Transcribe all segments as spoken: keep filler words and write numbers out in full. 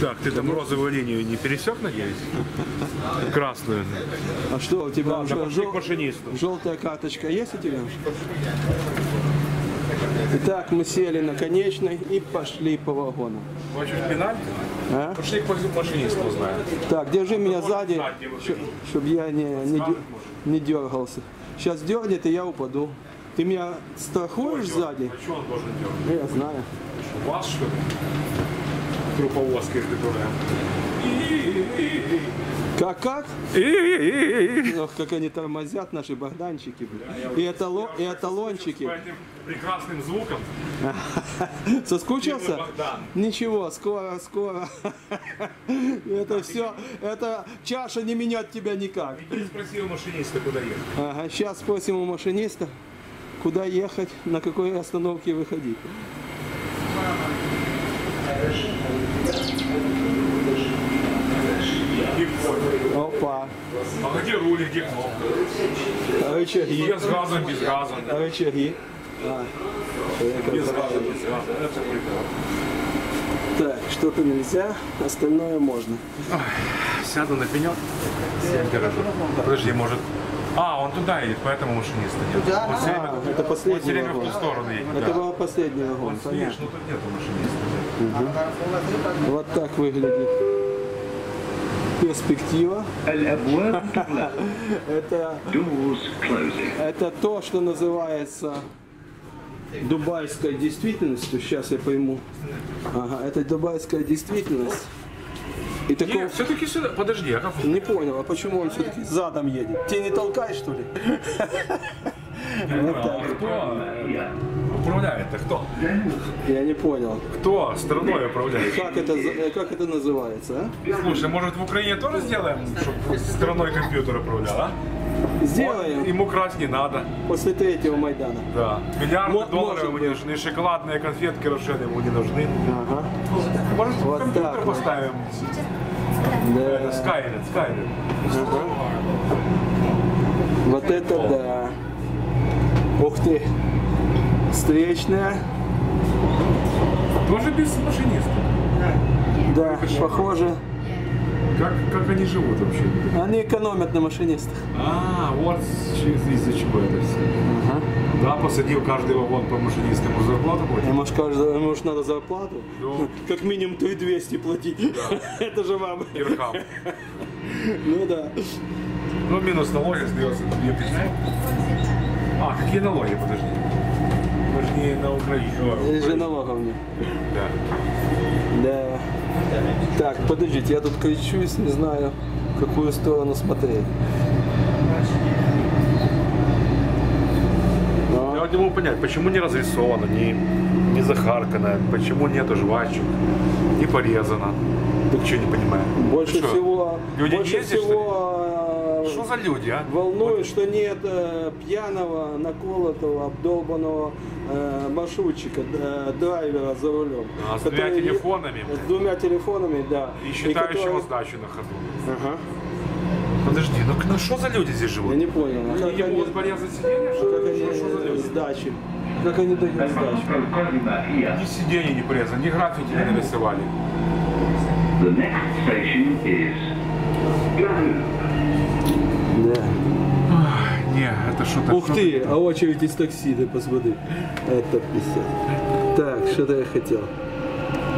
Так, ты там розовую линию не пересек, надеюсь? Красную. А что, у тебя уже желтая карточка есть у тебя? Итак, мы сели на конечной и пошли по вагону. Хочешь пенальти? А? Пошли к машинисту, узнаем. Так, держи ну, меня сзади, чтобы я не, не, не дергался. Сейчас дернет, и я упаду. Ты меня страхуешь Ой, сзади? А что он должен дергать? Я знаю. Что, вас, что ли? Труповозка или которая? Как, как? Ох, как они тормозят, наши богданчики. Бля. И, эталон, и эталончики. По этим прекрасным звуком. Соскучился? Ничего, скоро, скоро. Это все, эта чаша не меняет тебя никак. Иди спроси у машиниста, куда ехать. Ага, сейчас спросим у машиниста, куда ехать, на какой остановке выходить. Опа. А где рули, где кнопка? Рычаги. Без газа, без газа. Рычаги. А. Без газа, без газа. Это прекрасно. Так, что-то нельзя, остальное можно. Сяду на пенек. Подожди, может... А, он туда едет, поэтому машиниста нет. Да, он все время, а, это последний он все время в ту сторону едет. Это да. Была последняя вагон. Конечно, тут нет машиниста. Угу. Вот так выглядит перспектива. это, это то, что называется дубайской действительностью. Сейчас я пойму. Ага, это дубайская действительность. И такого... Нет, все-таки сюда. Подожди, а как... Не понял, а почему он все-таки задом едет? Ты не толкаешь, что ли? Управляет-то кто? Я не понял. Кто страной управляет? Как это, как это называется, а? Слушай, может в Украине тоже сделаем, чтобы страной компьютер управлял, а? Сделаем. Ему красть не надо. После третьего Майдана. Да. Миллиарды Мо долларов ему не нужны, шоколадные конфетки Рошен ему не нужны. Ага. Может вот компьютер так, поставим? Да. Skynet, Skynet. Ага. Вот это О. да. Ух ты. Встречная. Тоже без машиниста. Да, да похоже. Как, как они живут вообще? Они экономят на машинистах. А, вот из-за чего это все. Ага. Да, посадил каждый вагон по машинистам, зарплату платить. Может, каждый, может, надо зарплату? Да. Как минимум три тысячи двести платить. Да. Это же вам. Ирхам. Ну да. Ну, минус налоги сдается две тысячи. А, какие налоги, подожди. Мы же не на Украине. Или же налогов нет. Да. Да. Так, подождите, я тут кричусь, не знаю, в какую сторону смотреть. Но. Я вот не могу понять, почему не разрисовано, не, не захаркано, почему нету жвачек, не порезано. Ничего не понимаю. Больше что, всего... Люди больше ездят, всего... Что, что за люди, а? Волнует, вот. Что нет э, пьяного, наколотого, обдолбанного маршрутчика, драйвера за рулем. А с двумя телефонами? С двумя телефонами, да. И считающего и который... сдачу на ходу. Ага. Подожди, ну, ну что за люди здесь живут? Я не понял. Как они, они... могут порезать сиденья? Что, как они... что за люди? Сдачи. Как они дают сдачу? Ни сиденья не порезали, ни графики не нарисовали. The next station is... Да. Не, это что-то... Ух ты, а очередь из такси, да посмотри. Это писать. Так, что-то я хотел.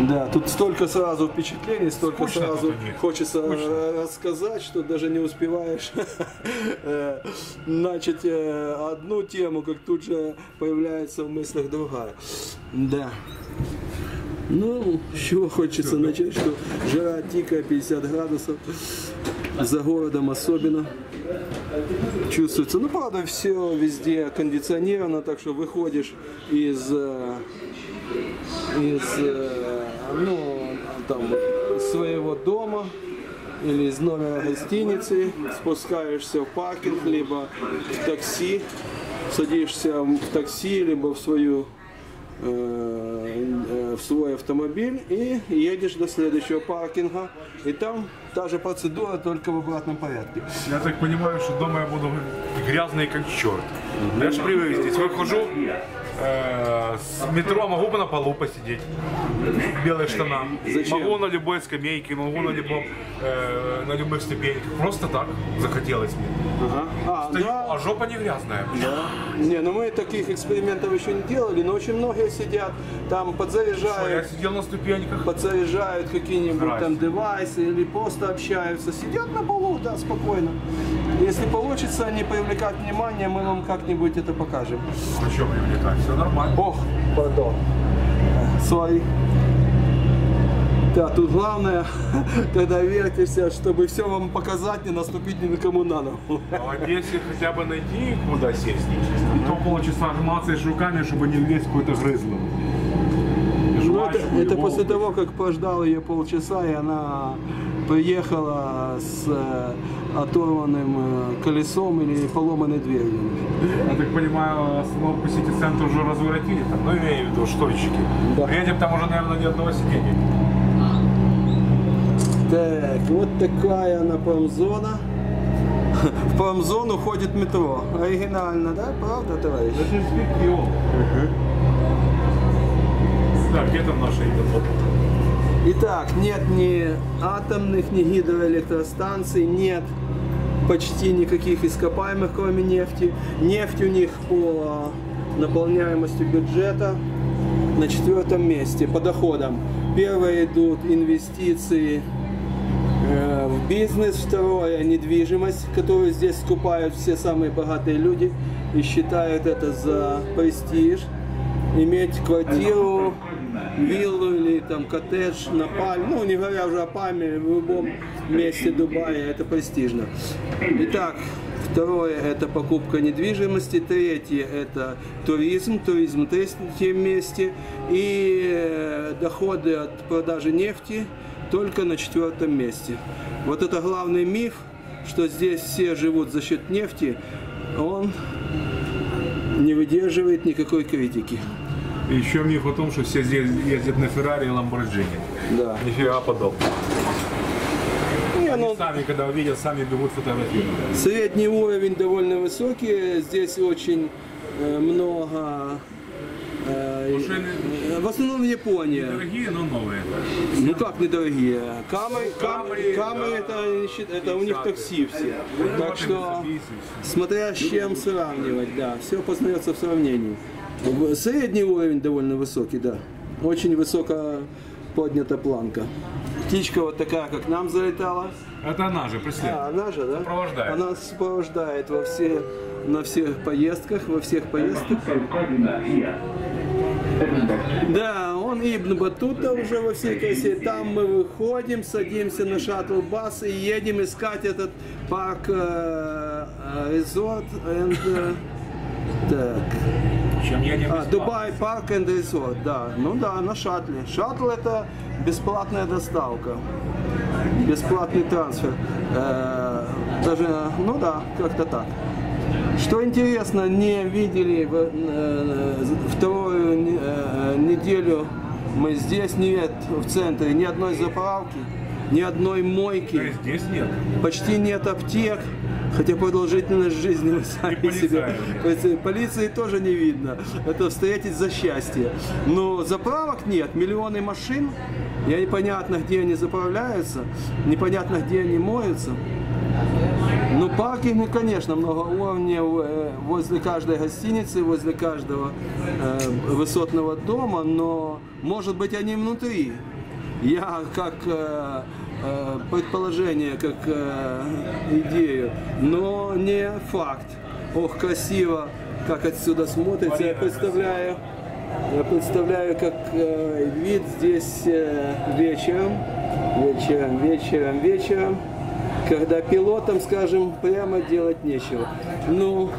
Да, тут столько сразу впечатлений, столько Скучно сразу хочется Скучно. рассказать, что даже не успеваешь начать одну тему, как тут же появляется в мыслях другая. Да. Ну, чего хочется начать, что жара тикая, пятьдесят градусов, за городом особенно чувствуется. Ну, правда, все везде кондиционировано, так что выходишь из, из ну, там, своего дома или из номера гостиницы, спускаешься в паркинг, либо в такси, садишься в такси, либо в свою... в свой автомобиль и едешь до следующего паркинга, и там та же процедура, только в обратном порядке. Я так понимаю, что дома я буду грязный как черт. Я же привык здесь, выхожу, С метро могу бы на полу посидеть, в белых штанах. Зачем? Могу на любой скамейке, могу на, любом, э, на любых ступеньках. Просто так захотелось мне. Ага. А, Стою, да. а жопа не грязная. Да. Не, ну мы таких экспериментов еще не делали, но очень многие сидят, там подзаряжают. Что, я сидел на ступеньках. Подзаряжают какие-нибудь там девайсы или просто общаются. Сидят на полу, да, спокойно. Если получится не привлекать внимание, мы вам как-нибудь это покажем. А что привлекать? Все нормально. Ох, пардон. Sorry. Да, тут главное, когда вертишься, чтобы все вам показать, не наступить ни на кому на ногу. А вот если хотя бы найти, куда сесть, и то полчаса отмацаешь руками, чтобы не влезть в какую-то грызлу. Ну, это это после того, как пождал ее полчаса, и она приехала с э, оторванным э, колесом или поломанной дверью. Я так понимаю, остановку сити-центра уже разворотили там, ну имею в виду штольщики. Да. Приедем, там уже, наверное, ни одного сидения. Так, вот такая она промзона. В промзону ходит метро. Оригинально, да? Правда, товарищ? Даже спиртил. Так, где там наша идет? Итак, нет ни атомных, ни гидроэлектростанций, нет почти никаких ископаемых, кроме нефти. Нефть у них по наполняемости бюджета на четвертом месте по доходам. Первые идут инвестиции в бизнес, второе недвижимость, которую здесь скупают все самые богатые люди и считают это за престиж. Иметь квартиру, виллу или там коттедж на пальме, ну не говоря уже о пальме, в любом месте Дубая это престижно. Итак, второе это покупка недвижимости, третье это туризм, туризм в третьем месте и доходы от продажи нефти только на четвертом месте. Вот это главный миф, что здесь все живут за счет нефти, он не выдерживает никакой критики. И еще миф о том, что все здесь ездят на Феррари и Ламборджини. Да. Нифига подобного. Не, ну, сами, когда увидят, сами бегут фотографировать. Средний уровень довольно высокий. Здесь очень э, много... Э, э, в основном в Японии. Недорогие, но новые. Ну как недорогие? Камри, камри, камри, камри да, это, это у них такси все. Так что, смотря с чем сравнивать, да, все познается в сравнении. Средний уровень довольно высокий, да. Очень высоко поднята планка. Птичка вот такая, как нам залетала. Это она же преследует. А, она же, да? Сопровождает. Она сопровождает во все, на всех поездках, во всех поездках. Да, он Ибн Батута уже во всей красе. Там мы выходим, садимся на шаттл-бас и едем искать этот парк резорт. Так. Чем я не а, Dubai Park and Resort, да. Ну да, на шаттле. Шаттл это бесплатная доставка. Бесплатный трансфер. Э, даже, ну да, как-то так. Что интересно, не видели э, вторую э, неделю мы здесь, нет в центре ни одной заправки, ни одной мойки. Да, здесь нет. Почти нет аптек. Хотя продолжительность жизни вы сами себе. Полиции тоже не видно. Это встретить за счастье. Но заправок нет. Миллионы машин. Я непонятно, где они заправляются. Непонятно, где они моются. Но паркинги, конечно, много уровней возле каждой гостиницы, возле каждого э, высотного дома. Но, может быть, они внутри. Я как... Э, предположение, как э, идею, но не факт. Ох, красиво, как отсюда смотрится. Я представляю, я представляю, как э, вид здесь э, вечером, вечером, вечером, вечером, когда пилотам, скажем, прямо делать нечего. Ну,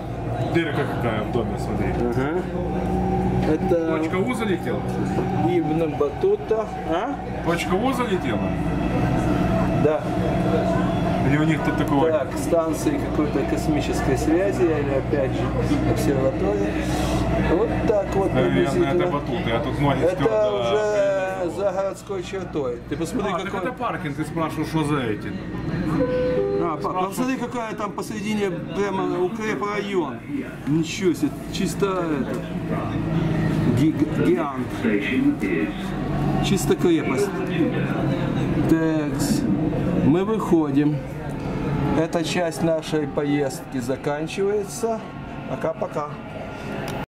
дырка какая в доме, смотри. Ага. Это... Точка У залетела? Ибн Батута. А? Точка У залетела? Да. Или у них тут такого? Так, станции какой-то космической связи, или опять же обсерватории. Вот так вот. Наверное, это батуты, а тут ноги это стёрла, уже да, за городской чертой. Ты посмотри, а, какой... Так это паркинг, ты спрашивал, что за эти? Да, папа, посмотри, какая там посередине прямо укрепрайон. Ничего себе, чисто это, гигант. Чисто крепость. Так, мы выходим. Эта часть нашей поездки заканчивается. Пока-пока.